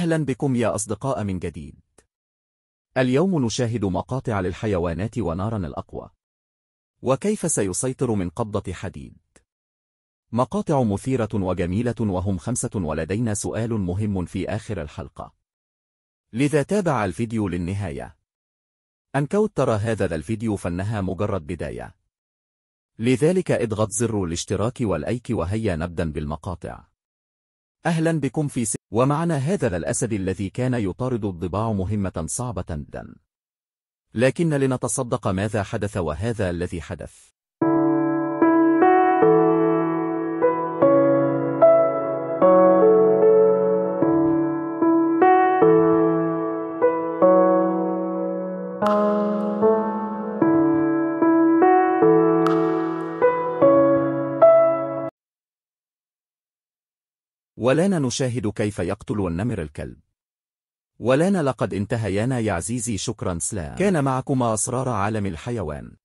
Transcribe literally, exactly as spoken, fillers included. أهلا بكم يا أصدقاء من جديد. اليوم نشاهد مقاطع للحيوانات ونارنا الأقوى، وكيف سيسيطر من قبضة حديد. مقاطع مثيرة وجميلة، وهم خمسة، ولدينا سؤال مهم في آخر الحلقة، لذا تابع الفيديو للنهاية. إن كنت ترى هذا الفيديو فإنها مجرد بداية، لذلك اضغط زر الاشتراك واللايك، وهيا نبدأ بالمقاطع. أهلا بكم في س... ومعنا هذا الأسد الذي كان يطارد الضباع، مهمة صعبة جدا، لكن لنتصدق ماذا حدث، وهذا الذي حدث. ولانا نشاهد كيف يقتل النمر الكلب. ولانا لقد انتهينا يا عزيزي، شكرا سلام. كان معكما أسرار عالم الحيوان.